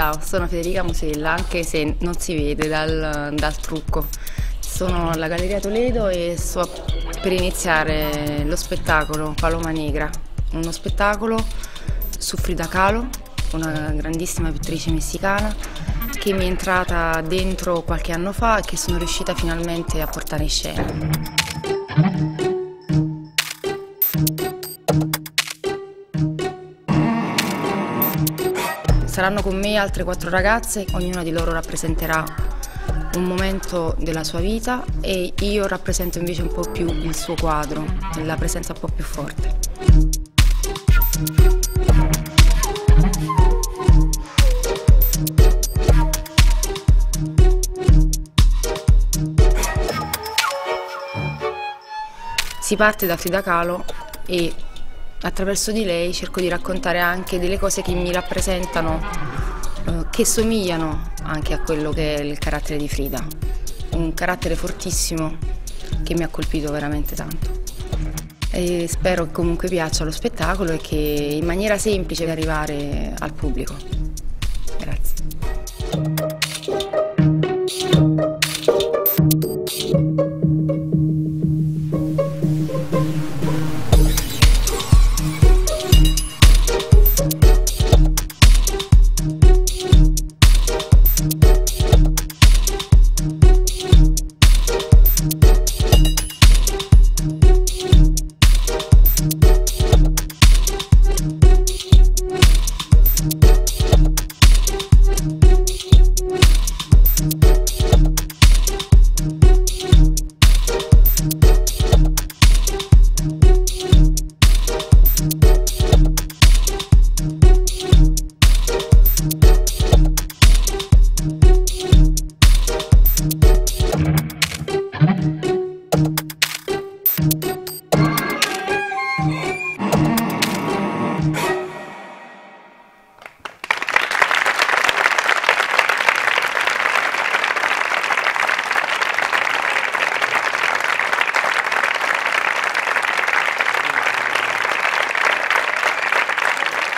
Ciao, sono Federica Musella, anche se non si vede dal trucco. Sono alla Galleria Toledo e sto per iniziare lo spettacolo Paloma Negra, uno spettacolo su Frida Kahlo, una grandissima pittrice messicana che mi è entrata dentro qualche anno fa e che sono riuscita finalmente a portare in scena. Saranno con me altre 4 ragazze, ognuna di loro rappresenterà un momento della sua vita e io rappresento invece un po' più il suo quadro, la presenza un po' più forte. Si parte da Frida Kahlo e attraverso di lei cerco di raccontare anche delle cose che mi rappresentano, che somigliano anche a quello che è il carattere di Frida. Un carattere fortissimo che mi ha colpito veramente tanto. E spero che comunque piaccia lo spettacolo e che in maniera semplice arrivare al pubblico.